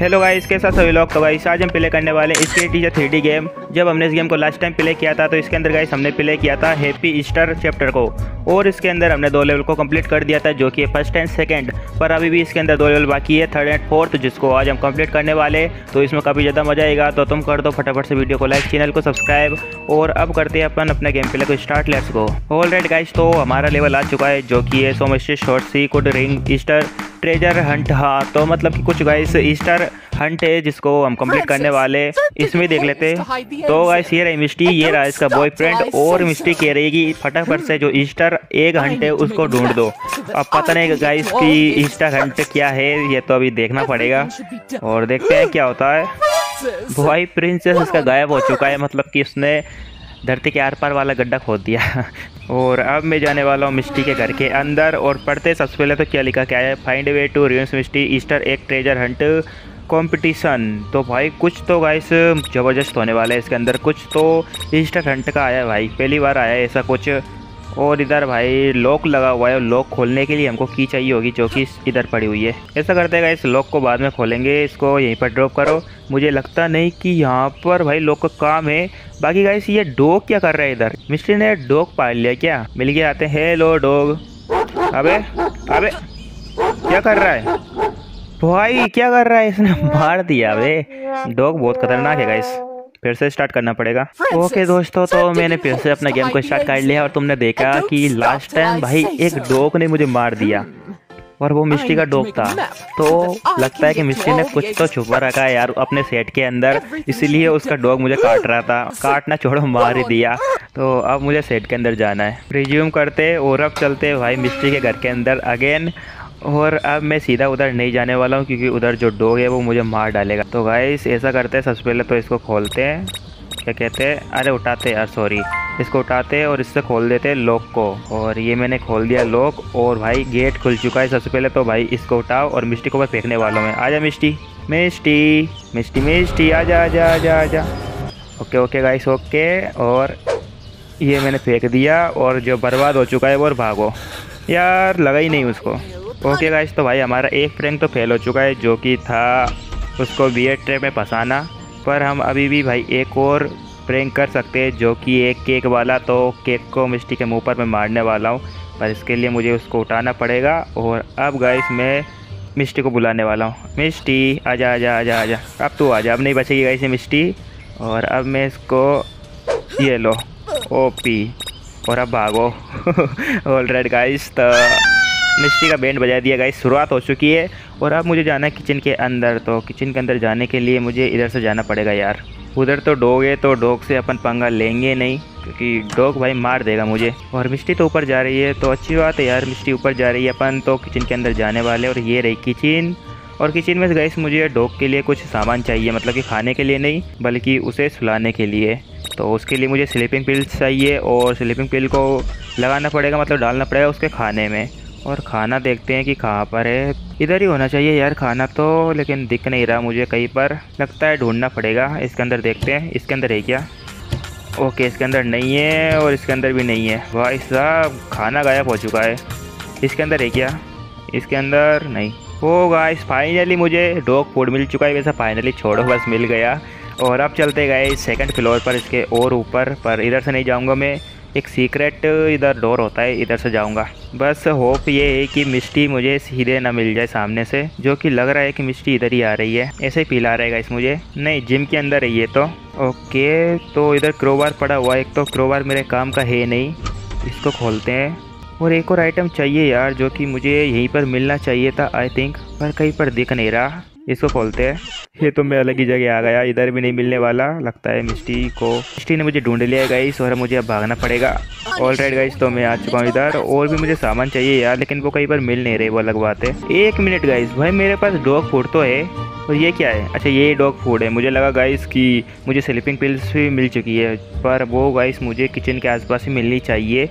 Hello guys, कैसा सभी लोग। तो गाइस आज हम प्ले करने वाले स्कैरी टीचर 3D गेम। जब हमने इस गेम को लास्ट टाइम प्ले किया था तो इसके अंदर गाइस हमने प्ले किया था हैप्पी ईस्टर चैप्टर को, और इसके अंदर हमने 2 लेवल को कंप्लीट कर दिया था जो कि फर्स्ट एंड सेकंड। पर अभी भी इसके अंदर 2 लेवल बाकी है, थर्ड एंड फोर्थ, जिसको आज हम कंप्लीट करने वाले। तो इसमें काफ़ी ज़्यादा मजा आएगा। तो तुम कर दो फटाफट से वीडियो को लाइक, चैनल को सब्सक्राइब, और अब करते हैं अपन अपने गेम प्ले को start. Let's go. Alright guys, तो हमारा लेवल आ चुका है जो कि है सोमस्ट्री short sea could ring Easter treasure hunt. हाँ, तो मतलब कि कुछ गाइस ईस्टर हंट है जिसको हम कंप्लीट करने वाले। इसमें देख लेते। तो गाइस ये रही मिस्टी, ये रहा इसका बॉयफ्रेंड, और मिस्टी कह रही कि फटाफट से जो ईस्टर एग हंट है उसको ढूंढ दो। अब पता नहीं गाइस कि ईस्टर हंट क्या है, ये तो अभी देखना पड़ेगा और देखते हैं क्या होता है। बॉय प्रिंसेस इसका गायब हो चुका है, मतलब कि उसने धरती के आर पार वाला गड्ढा खोद दिया। और अब मैं जाने वाला हूँ मिस्टी के घर के अंदर, और पढ़ते सबसे पहले तो क्या लिखा क्या है। Find way to revenge Misty Easter egg treasure hunt competition. तो भाई कुछ तो गाइस ज़बरदस्त होने वाला है इसके अंदर। कुछ तो ईस्टर हंट का आया भाई, पहली बार आया ऐसा कुछ। और इधर भाई लॉक लगा हुआ है, और लॉक खोलने के लिए हमको की चाहिए होगी जो कि इधर पड़ी हुई है। ऐसा करते हैं इस लॉक को बाद में खोलेंगे, इसको यहीं पर ड्रॉप करो। मुझे लगता नहीं कि यहाँ पर भाई लॉक का काम है। बाकी गाइस ये डॉग क्या कर रहा है इधर, मिस्ट्री ने डॉग पाल लिया क्या। मिल गया, आते हैं। Hello dog. अबे अबे क्या कर रहा है भाई, क्या कर रहा है, इसने मार दिया। अबे डॉग बहुत खतरनाक है गाइस, फिर से स्टार्ट करना पड़ेगा। ओके दोस्तों, तो मैंने फिर से अपना गेम को स्टार्ट कर लिया, और तुमने देखा कि लास्ट टाइम भाई एक डॉग ने मुझे मार दिया, और वो मिस्ट्री का डॉग था। तो लगता है कि मिस्ट्री ने कुछ तो छुपा रखा है यार अपने सेट के अंदर, इसीलिए उसका डॉग मुझे काट रहा था। काटना छोड़ो, मार ही दिया। तो अब मुझे सेट के अंदर जाना है, रिज्यूम करते, और अब चलते भाई मिस्ट्री के घर के अंदर अगेन। और अब मैं सीधा उधर नहीं जाने वाला हूँ क्योंकि उधर जो डॉग है वो मुझे मार डालेगा। तो गाइस ऐसा करते हैं, सबसे पहले तो इसको खोलते हैं, क्या कहते हैं, अरे उठाते हैं यार, सॉरी, इसको उठाते हैं और इससे खोल देते हैं लॉक को। और ये मैंने खोल दिया लॉक, और भाई गेट खुल चुका है। सबसे पहले तो भाई इसको उठाओ, और मिस्टी को मैं फेंकने वाला हूँ। आ जा मिस्टी मिस्टी मिस्टी मिस्टी, आ जा आ जा आ जा आ जा। ओके ओके गाइस ओके, और ये मैंने फेंक दिया, और जो बर्बाद हो चुका है वो, और भागो यार, लगा ही नहीं उसको। ओके गाइस, तो भाई हमारा एक प्रैंक तो फेल हो चुका है जो कि था उसको बियर ट्रे में फंसाना। पर हम अभी भी भाई एक और प्रैंक कर सकते हैं जो कि एक केक वाला। तो केक को मिस्टी के मुंह पर मैं मारने वाला हूं, पर इसके लिए मुझे उसको उठाना पड़ेगा। और अब गाइस मैं मिस्टी को बुलाने वाला हूं। मिस्टी आजा आजा आजा आजा, अब तू आजा, अब नहीं बचेगी गाइस ये मिस्टी। और अब मैं इसको ये लो ओपी, और अब भागो। ऑलराइट गाइस, तो मिस्ट्री का बैंड बजा दिया गाइस, शुरुआत हो चुकी है। और अब मुझे जाना है किचन के अंदर। तो किचन के अंदर जाने के लिए मुझे इधर से जाना पड़ेगा यार, उधर तो डॉग है, तो डॉग से अपन पंगा लेंगे नहीं क्योंकि डॉग भाई मार देगा मुझे। और मिस्ट्री तो ऊपर जा रही है, तो अच्छी बात है यार, मिस्ट्री ऊपर जा रही है, अपन तो किचन के अंदर जाने वाले। और ये रही किचन, और किचन में गाइस मुझे डॉग के लिए कुछ सामान चाहिए, मतलब कि खाने के लिए नहीं बल्कि उसे सुलाने के लिए। तो उसके लिए मुझे स्लीपिंग पिल चाहिए, और स्लीपिंग पिल को लगाना पड़ेगा, मतलब डालना पड़ेगा उसके खाने में। और खाना देखते हैं कि कहाँ पर है, इधर ही होना चाहिए यार खाना तो, लेकिन दिख नहीं रहा मुझे कहीं पर, लगता है ढूंढना पड़ेगा। इसके अंदर देखते हैं, इसके अंदर है क्या। ओके, इसके अंदर नहीं है, और इसके अंदर भी नहीं है। भाई साहब खाना गायब हो चुका है। इसके अंदर है क्या, इसके अंदर नहीं होगा। इस फाइनली मुझे डॉग फूड मिल चुका है, वैसा फाइनली छोड़ो बस मिल गया। और अब चलते गए सेकेंड फ्लोर पर, इसके और ऊपर पर। इधर से नहीं जाऊँगा मैं, एक सीक्रेट इधर डोर होता है, इधर से जाऊंगा। बस होप ये है कि मिस्टी मुझे सीधे ना मिल जाए सामने से, जो कि लग रहा है कि मिस्टी इधर ही आ रही है, ऐसे ही पिला रहेगा इस मुझे। नहीं, जिम के अंदर है ये तो। ओके, तो इधर क्रोबार पड़ा हुआ है, एक तो क्रोबार मेरे काम का है नहीं, इसको खोलते हैं। और एक और आइटम चाहिए यार जो कि मुझे यहीं पर मिलना चाहिए था आई थिंक, पर कहीं पर दिख नहीं रहा। इसको खोलते हैं। ये तो मैं अलग ही जगह आ गया, इधर भी नहीं मिलने वाला लगता है। मिस्टी ने मुझे ढूंढ लिया है गाइस, और मुझे अब भागना पड़ेगा। ऑलराइट गाइस, तो मैं आ चुका हूँ इधर, और भी मुझे सामान चाहिए यार, लेकिन वो कहीं पर मिल नहीं रही, वो अलग बात है। एक मिनट गाइस, भाई मेरे पास डॉग फूड तो है, और ये क्या है, अच्छा ये डॉग फूड है। मुझे लगा गाइस कि मुझे स्लीपिंग पिल्स भी मिल चुकी है, पर वो गाइस मुझे किचन के आसपास ही मिलनी चाहिए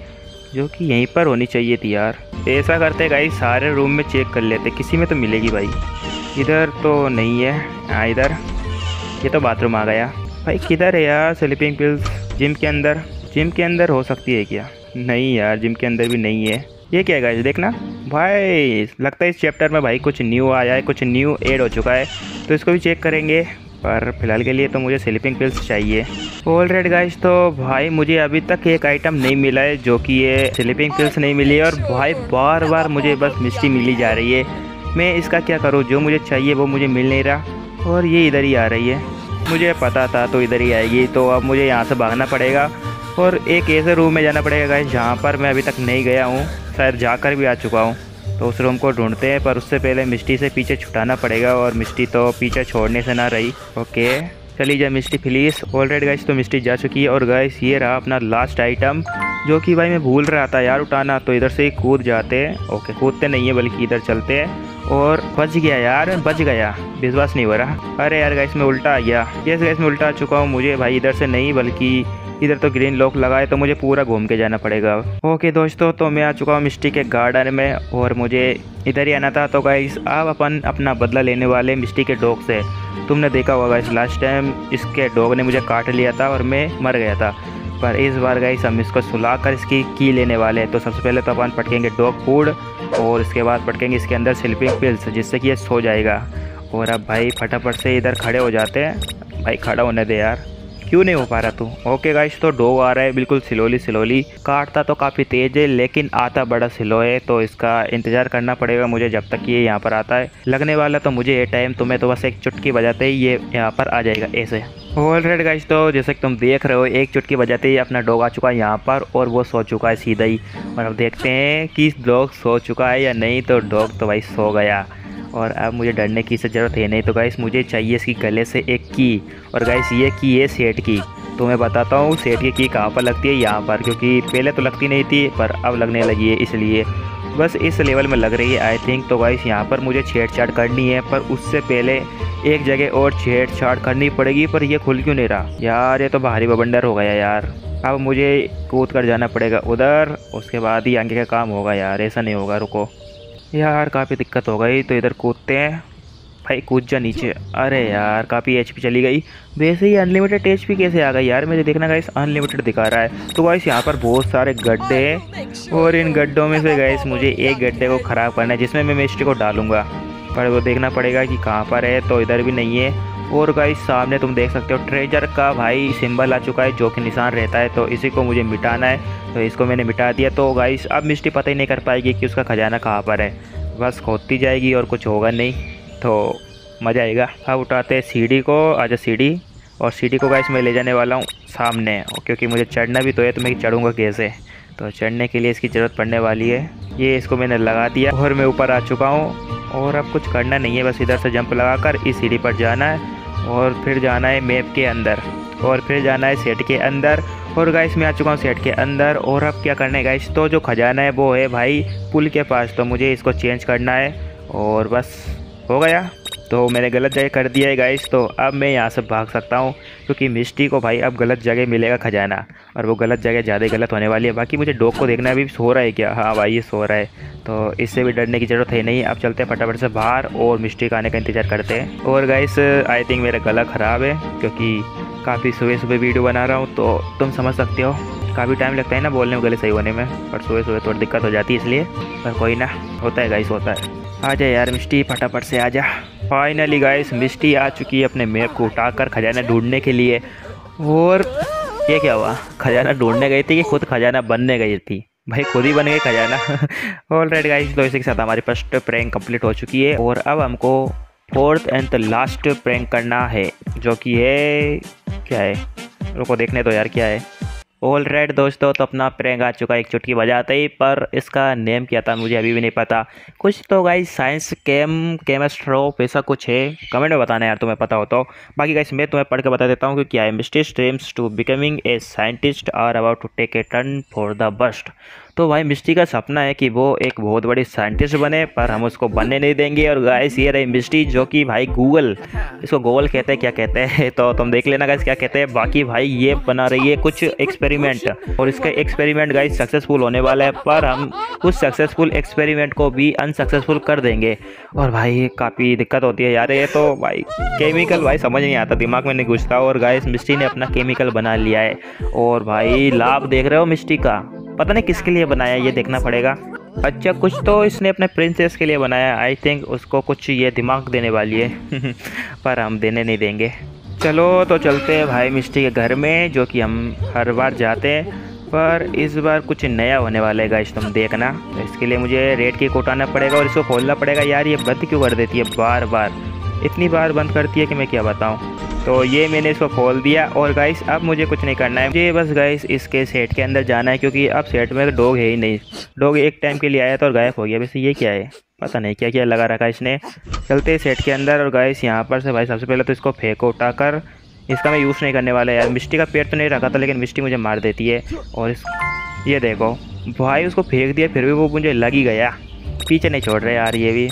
जो कि यहीं पर होनी चाहिए थी यार। ऐसा करते गाइस सारे रूम में चेक कर लेते, किसी में तो मिलेगी भाई। इधर तो नहीं है, हाँ इधर, ये तो बाथरूम आ गया। भाई किधर है यार स्लीपिंग पिल्स, जिम के अंदर, जिम के अंदर हो सकती है क्या। नहीं यार, जिम के अंदर भी नहीं है। ये क्या है गाइस, देखना भाई, लगता है इस चैप्टर में भाई कुछ न्यू आया है, कुछ न्यू ऐड हो चुका है, तो इसको भी चेक करेंगे। पर फिलहाल के लिए तो मुझे स्लीपिंग पिल्स चाहिए। ऑलराइट गाइस, तो भाई मुझे अभी तक एक आइटम नहीं मिला है जो कि ये स्लीपिंग पिल्स नहीं मिली है, और भाई बार बार मुझे बस मिस्ट्री मिली जा रही है। मैं इसका क्या करूँ, जो मुझे चाहिए वो मुझे मिल नहीं रहा, और ये इधर ही आ रही है। मुझे पता था तो इधर ही आएगी, तो अब मुझे यहाँ से भागना पड़ेगा और एक ऐसे रूम में जाना पड़ेगा गाइस जहाँ पर मैं अभी तक नहीं गया हूँ, शायद जाकर भी आ चुका हूँ। तो उस रूम को ढूंढते हैं, पर उससे पहले मिस्टी से पीछे छुटाना पड़ेगा, और मिस्टी तो पीछे छोड़ने से ना रही। ओके चली जा मिस्टी प्लीज़। ऑलराइट गाइस, तो मिस्टी जा चुकी है, और गाइस ये रहा अपना लास्ट आइटम जो कि भाई मैं भूल रहा था यार उठाना। तो इधर से ही कूद जाते हैं। ओके कूदते नहीं है बल्कि इधर चलते हैं, और बच गया यार, बच गया, विश्वास नहीं हो रहा। अरे यार गाइस मैं उल्टा आ गया। यस गाइस मैं उल्टा आ चुका हूँ। मुझे भाई इधर से नहीं बल्कि इधर तो ग्रीन लॉक लगाए, तो मुझे पूरा घूम के जाना पड़ेगा। ओके दोस्तों, तो मैं आ चुका हूँ मिस्टी के गार्डन में, और मुझे इधर ही आना था। तो गाइस अब अपन अपना बदला लेने वाले मिस्टी के डॉग से। तुमने देखा होगा गाइस लास्ट टाइम इसके डॉग ने मुझे काट लिया था और मैं मर गया था, पर इस बार गाइस हम इसको सुला कर इसकी की लेने वाले हैं। तो सबसे पहले तो अपन पटकेंगे डॉग फूड, और इसके बाद पटकेंगे इसके अंदर स्लीपिंग पिल्स जिससे कि ये सो जाएगा। और अब भाई फटाफट से इधर खड़े हो जाते हैं। भाई खड़ा होने दे यार, क्यों नहीं हो पा रहा तू। ओके गाइस, तो डॉग आ रहा है बिल्कुल स्लोली स्लोली, काटता तो काफ़ी तेज़ है लेकिन आता बड़ा स्लो है, तो इसका इंतज़ार करना पड़ेगा मुझे जब तक ये यहाँ पर आता है। लगने वाला तो मुझे ये टाइम, तुम्हें तो बस एक चुटकी बजाते ही ये यहाँ पर आ जाएगा ऐसे। ऑलराइट गाइस, तो जैसे कि तुम देख रहे हो एक चुटकी बजाते ही अपना डॉग आ चुका है यहाँ पर, और वो सो चुका है सीधा ही। और अब देखते हैं कि डॉग सो चुका है या नहीं। तो डॉग तो भाई सो गया, और अब मुझे डरने की इससे ज़रूरत है नहीं। तो गाइस मुझे चाहिए इसकी गले से एक की, और गाइस ये की है सेट की। तो मैं बताता हूँ सेट की कहाँ पर लगती है, यहाँ पर, क्योंकि पहले तो लगती नहीं थी पर अब लगने लगी है, इसलिए बस इस लेवल में लग रही है आई थिंक। तो गाइस यहाँ पर मुझे छेड़छाड़ करनी है, पर उससे पहले एक जगह और छेड़छाड़ करनी पड़ेगी। पर यह खुल क्यों नहीं रहा यार, ये तो भारी बबंडर हो गया यार। अब मुझे कूद कर जाना पड़ेगा उधर, उसके बाद ही आगे का काम होगा यार, ऐसा नहीं होगा। रुको यार, काफ़ी दिक्कत हो गई। तो इधर कूदते हैं भाई, कूद जा नीचे। अरे यार काफ़ी एचपी चली गई। वैसे ही अनलिमिटेड एचपी कैसे आ गई यार, मुझे देखना गाइस अनलिमिटेड दिखा रहा है। तो गाइस यहाँ पर बहुत सारे गड्ढे हैं, और इन गड्ढों में से गाइस मुझे एक गड्ढे को ख़राब करना है जिसमें मैं मिस्ट्री को डालूंगा, पर वो देखना पड़ेगा कि कहाँ पर है। तो इधर भी नहीं है, और गाइस सामने तुम देख सकते हो ट्रेजर का भाई सिंबल आ चुका है जो कि निशान रहता है, तो इसी को मुझे मिटाना है। तो इसको मैंने मिटा दिया। तो गाइस अब मिस्ट्री पता ही नहीं कर पाएगी कि उसका खजाना कहाँ पर है, बस खोदती जाएगी और कुछ होगा नहीं, तो मज़ा आएगा। अब उठाते हैं सीढ़ी को, आजा सीढ़ी। और सीढ़ी को गाइस मैं ले जाने वाला हूँ सामने, क्योंकि मुझे चढ़ना भी तो है, तो मैं चढ़ूँगा कैसे। तो चढ़ने के लिए इसकी ज़रूरत पड़ने वाली है। ये इसको मैंने लगा दिया, और मैं ऊपर आ चुका हूँ। और अब कुछ करना नहीं है, बस इधर से जंप लगाकर इस सीढ़ी पर जाना है, और फिर जाना है मैप के अंदर, और फिर जाना है सेट के अंदर। और गाइस मैं आ चुका हूँ सेट के अंदर, और अब क्या करना है गाइस, तो जो खजाना है वो है भाई पुल के पास, तो मुझे इसको चेंज करना है। और बस हो गया, तो मैंने गलत जगह कर दिया है गाइस। तो अब मैं यहाँ से भाग सकता हूँ, क्योंकि मिस्टी को भाई अब गलत जगह मिलेगा खजाना, और वो गलत जगह ज़्यादा गलत होने वाली है। बाकी मुझे डॉग को देखना है अभी सो रहा है क्या। हाँ भाई ये सो रहा है, तो इससे भी डरने की ज़रूरत है नहीं। अब चलते हैं फटाफट से बाहर और मिस्टी का आने का इंतज़ार करते हैं। और गाइस आई थिंक मेरा गला ख़राब है, क्योंकि काफ़ी सुबह सुबह वीडियो बना रहा हूँ, तो तुम समझ सकते हो काफ़ी टाइम लगता है ना बोलने में, गले सही होने में, पर सुबह सुबह थोड़ी दिक्कत हो जाती है इसलिए। पर कोई ना, होता है गाइस होता है। आजा यार मिस्टी फटाफट से आजा। फाइनली गाइस मिस्टी आ चुकी है अपने मैप को उठाकर खजाना ढूंढने के लिए। और ये क्या हुआ, खजाना ढूंढने गई थी कि खुद खजाना बनने गई थी, भाई खुद ही बन गई खजाना। ऑलराइट गाइस, तो इसी के साथ हमारी फर्स्ट प्रैंक कंप्लीट हो चुकी है, और अब हमको फोर्थ एंड लास्ट प्रैंक करना है जो कि है, क्या है, रुको देखने दो यार क्या है। ऑलराइट दोस्तों, तो अपना प्रैंक आ चुका है एक चुटकी बजाते ही, पर इसका नेम क्या था मुझे अभी भी नहीं पता। कुछ तो गाइस साइंस केमिस्ट्रोप ऐसा कुछ है, कमेंट में बताना यार तुम्हें पता हो तो। बाकी गाइस मैं तुम्हें पढ़ के बता देता हूँ कि क्या है। Misty streams to becoming a scientist are about to take a turn for the best. तो भाई मिस्टी का सपना है कि वो एक बहुत बड़ी साइंटिस्ट बने, पर हम उसको बनने नहीं देंगे। और गाइस ये रही मिस्टी जो कि भाई गूगल, इसको गूगल कहते हैं क्या कहते हैं, तो तुम देख लेना गाइस क्या कहते हैं। बाकी भाई ये बना रही है कुछ एक्सपेरिमेंट, और इसका एक्सपेरिमेंट गाइस सक्सेसफुल होने वाला है, पर हम उस सक्सेसफुल एक्सपेरिमेंट को भी अनसक्सेसफुल कर देंगे। और भाई काफ़ी दिक्कत होती है यार ये तो, भाई केमिकल भाई समझ नहीं आता, दिमाग में नहीं घुसता। और गाइस मिस्टी ने अपना केमिकल बना लिया है, और भाई लाभ देख रहे हो मिस्टी का, पता नहीं किसके लिए बनाया ये देखना पड़ेगा। अच्छा कुछ तो इसने अपने प्रिंसेस के लिए बनाया। आई थिंक उसको कुछ ये दिमाग देने वाली है पर हम देने नहीं देंगे। चलो तो चलते हैं भाई मिस्टी के घर में, जो कि हम हर बार जाते हैं, पर इस बार कुछ नया होने वाला है गाइस, तुम देखना। तो इसके लिए मुझे रेड की कोट आना पड़ेगा और इसको खोलना पड़ेगा। यार ये बंद क्यों कर देती है बार बार, इतनी बार बंद करती है कि मैं क्या बताऊँ। तो ये मैंने इसको खोल दिया और गाइस अब मुझे कुछ नहीं करना है, मुझे बस गाइस इसके सेट के अंदर जाना है, क्योंकि अब सेट में तो डॉग है ही नहीं। डॉग एक टाइम के लिए आया था और गायब हो गया। वैसे ये क्या है, पता नहीं क्या क्या लगा रखा है इसने। चलते सेट के अंदर और गाइस यहाँ पर से भाई सबसे पहले तो इसको फेंको उठाकर, इसका मैं यूज़ नहीं करने वाला यार। मिस्टी का पेड़ तो नहीं रखा था लेकिन मिस्टी मुझे मार देती है। और ये देखो भाई उसको फेंक दिया फिर भी वो मुझे लग ही गया, पीछे नहीं छोड़ रहे यार ये भी।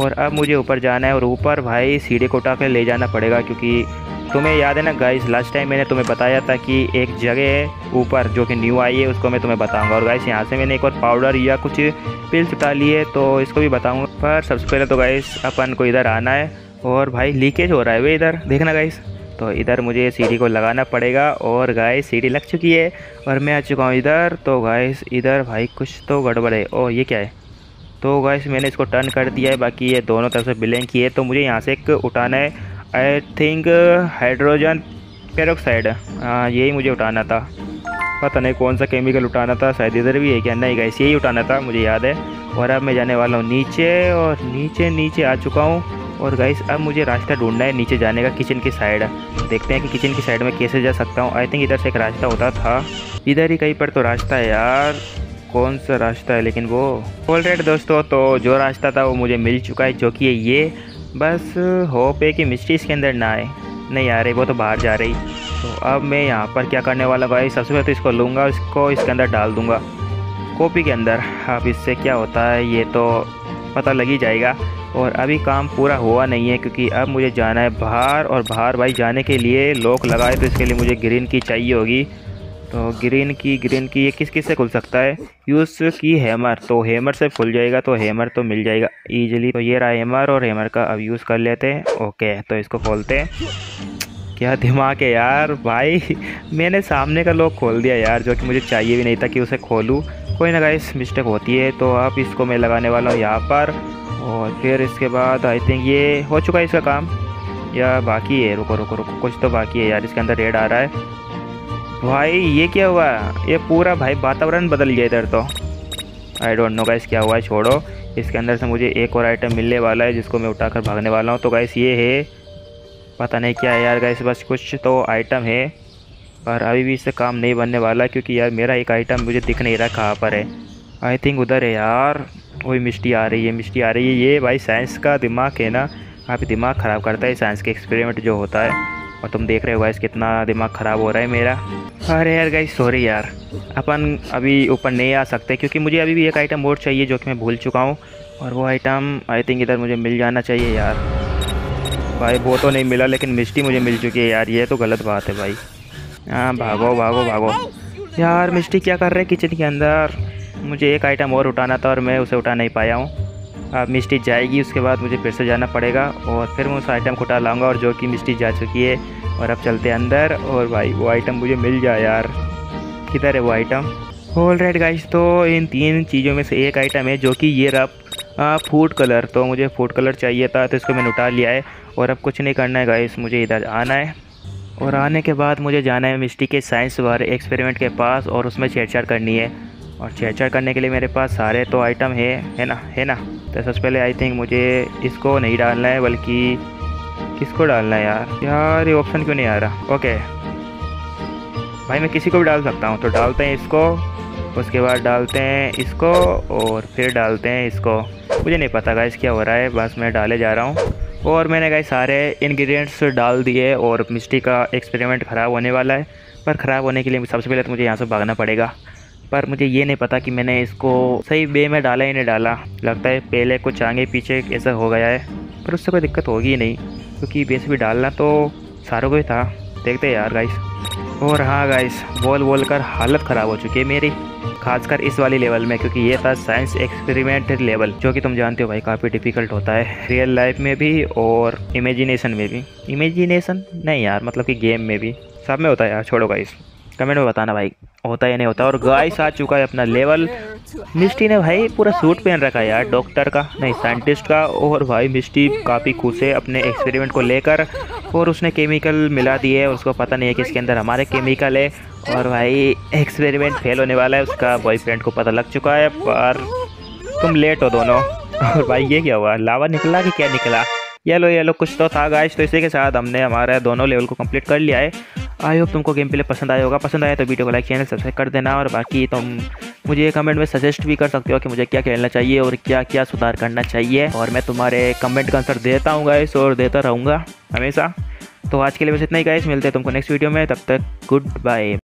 और अब मुझे ऊपर जाना है और ऊपर भाई सीढ़ी को उठा कर ले जाना पड़ेगा, क्योंकि तुम्हें याद है ना गाइस लास्ट टाइम मैंने तुम्हें बताया था कि एक जगह है ऊपर जो कि न्यू आई है, उसको मैं तुम्हें बताऊंगा। और गाइस यहाँ से मैंने एक और पाउडर या कुछ पिल्स उठा लिए, तो इसको भी बताऊंगा। पर सबसे पहले तो गाइस अपन को इधर आना है और भाई लीकेज हो रहा है वे इधर देखना गाइस। तो इधर मुझे सीढ़ी को लगाना पड़ेगा और गाइस सीढ़ी लग चुकी है और मैं आ चुका हूँ इधर। तो गाइस इधर भाई कुछ तो गड़बड़ है। और ये क्या है, तो गाइस मैंने इसको टर्न कर दिया है, बाकी ये दोनों तरफ से बिलिंग की है। तो मुझे यहाँ से एक उठाना है, आई थिंक हाइड्रोजन पेरोक्साइड, यही मुझे उठाना था। पता नहीं कौन सा केमिकल उठाना था, शायद इधर भी है क्या। नहीं गाइस यही उठाना था मुझे याद है। और अब मैं जाने वाला हूँ नीचे, और नीचे नीचे आ चुका हूँ। और गाइस अब मुझे रास्ता ढूंढना है नीचे जाने का, किचन की साइड। देखते हैं कि किचन की साइड में कैसे जा सकता हूँ। आई थिंक इधर से एक रास्ता होता था, इधर ही कहीं पर तो रास्ता है यार, कौन सा रास्ता है लेकिन वो। ऑलराइट दोस्तों, तो जो रास्ता था वो मुझे मिल चुका है, जो कि है ये। बस होप है कि मिस्ट्री इसके अंदर ना आए। नहीं आ रही, वो तो बाहर जा रही। तो अब मैं यहाँ पर क्या करने वाला भाई, सबसे पहले तो इसको लूँगा, इसको इसके अंदर डाल दूँगा कॉपी के अंदर। अब इससे क्या होता है ये तो पता लग ही जाएगा। और अभी काम पूरा हुआ नहीं है, क्योंकि अब मुझे जाना है बाहर, और बाहर भाई जाने के लिए लॉक लगाए, तो इसके लिए मुझे ग्रीन की चाहिए होगी। तो ग्रीन की ये किस किस से खुल सकता है, यूज़ की हैमर, तो हैमर से खुल जाएगा। तो हैमर तो मिल जाएगा ईजिली। तो ये रहा हैमर, और हैमर का अब यूज़ कर लेते हैं। ओके तो इसको खोलते हैं। क्या दिमाग है यार भाई, मैंने सामने का लॉक खोल दिया यार, जो कि मुझे चाहिए भी नहीं था कि उसे खोलूँ। कोई ना गाइस, मिस्टेक होती है। तो अब इसको मैं लगाने वाला हूँ यहाँ पर, और फिर इसके बाद आई थिंक ये हो चुका है इसका काम, या बाकी है। रुको रुको रुको, कुछ तो बाकी है यार, इसके अंदर रेड आ रहा है। भाई ये क्या हुआ, ये पूरा भाई वातावरण बदल गया इधर तो। आई डोंट नो गाइस क्या हुआ है, छोड़ो। इसके अंदर से मुझे एक और आइटम मिलने वाला है, जिसको मैं उठाकर भागने वाला हूँ। तो गाइस ये है, पता नहीं क्या है यार गाइस, बस कुछ तो आइटम है, पर अभी भी इससे काम नहीं बनने वाला, क्योंकि यार मेरा एक आइटम मुझे दिख नहीं रहा कहाँ पर है। आई थिंक उधर है यार, वही मिस्टी आ रही है, मिस्टी आ रही है। ये भाई साइंस का दिमाग है ना, आप दिमाग ख़राब करता है साइंस के एक्सपेरिमेंट जो होता है। और तुम देख रहे हो गाइस कितना दिमाग ख़राब हो रहा है मेरा। अरे यार गाइस सॉरी यार, अपन अभी ऊपर नहीं आ सकते, क्योंकि मुझे अभी भी एक आइटम और चाहिए, जो कि मैं भूल चुका हूँ। और वो आइटम आई थिंक इधर मुझे मिल जाना चाहिए यार। भाई वो तो नहीं मिला, लेकिन मिस्टी मुझे मिल चुकी है यार, ये तो गलत बात है भाई। हाँ भागो भागो भागो यार, मिस्टी क्या कर रहे हैं किचन के अंदर। मुझे एक आइटम और उठाना था और मैं उसे उठा नहीं पाया हूँ। अब मिस्टी जाएगी, उसके बाद मुझे फिर से जाना पड़ेगा, और फिर मैं उस आइटम को उठा लाऊंगा, और जो कि मिस्टी जा चुकी है। और अब चलते हैं अंदर, और भाई वो आइटम मुझे मिल जाए यार। किधर है वो आइटम। ऑलराइट गाइस, तो इन तीन चीज़ों में से एक आइटम है, जो कि ये रहा फूड कलर। तो मुझे फूड कलर चाहिए था, तो इसको मैंने उठा लिया है। और अब कुछ नहीं करना है गाइस, मुझे इधर आना है, और आने के बाद मुझे जाना है मिस्टी के साइंस वाले एक्सपेरिमेंट के पास, और उसमें छेड़छाड़ करनी है। और छेड़छाड़ करने के लिए मेरे पास सारे तो आइटम है ना। तो सबसे पहले आई थिंक मुझे इसको नहीं डालना है, बल्कि किसको डालना है यार ये ऑप्शन क्यों नहीं आ रहा। ओके भाई मैं किसी को भी डाल सकता हूँ, तो डालते हैं इसको, उसके बाद डालते हैं इसको, और फिर डालते हैं इसको। मुझे नहीं पता गाइस क्या हो रहा है, बस मैं डाले जा रहा हूँ। और मैंने गाइस सारे इन्ग्रीडियंट्स डाल दिए, और मिस्टी का एक्सपेरिमेंट ख़राब होने वाला है। पर ख़राब होने के लिए सबसे पहले तो मुझे यहाँ से भागना पड़ेगा, पर मुझे ये नहीं पता कि मैंने इसको सही वे में डाला ही नहीं डाला। लगता है पहले कुछ आगे पीछे ऐसा हो गया है, पर उससे कोई दिक्कत होगी नहीं, क्योंकि वैसे भी डालना तो सारों को ही था। देखते हैं यार गाइस। और हाँ गाइस, बोल कर हालत ख़राब हो चुकी है मेरी, खासकर इस वाली लेवल में, क्योंकि ये था साइंस एक्सपेरिमेंट लेवल, जो कि तुम जानते हो भाई काफ़ी डिफ़िकल्ट होता है रियल लाइफ में भी, और इमेजिनेशन में भी। इमेजिनेशन नहीं यार, मतलब कि गेम में भी, सब में होता है यार, छोड़ो गाइस। कमेंट में बताना भाई होता या नहीं होता। और गाइस आ चुका है अपना लेवल। मिस्टी ने भाई पूरा सूट पहन रखा है यार, डॉक्टर का नहीं साइंटिस्ट का। और भाई मिस्टी काफ़ी खुश है अपने एक्सपेरिमेंट को लेकर, और उसने केमिकल मिला दिए, उसको पता नहीं है कि इसके अंदर हमारे केमिकल है। और भाई एक्सपेरिमेंट फेल होने वाला है, उसका बॉयफ्रेंड को पता लग चुका है, पर तुम लेट हो दोनों। और भाई ये क्या हुआ, लावा निकला कि क्या निकला? येलो कुछ तो था गाइस। तो इसी के साथ हमने हमारा दोनों लेवल को कंप्लीट कर लिया है। आई होप तुमको गेम प्ले पसंद आया होगा। पसंद आया तो वीडियो को लाइक, चैनल सब्सक्राइब कर देना। और बाकी तुम मुझे कमेंट में सजेस्ट भी कर सकते हो कि मुझे क्या खेलना चाहिए और क्या क्या सुधार करना चाहिए, और मैं तुम्हारे कमेंट का आंसर देता हूँ गाइस, और देता रहूँगा हमेशा। तो आज के लिए बस इतना ही गाइस, मिलते हैं तुमको नेक्स्ट वीडियो में। तब तक गुड बाय।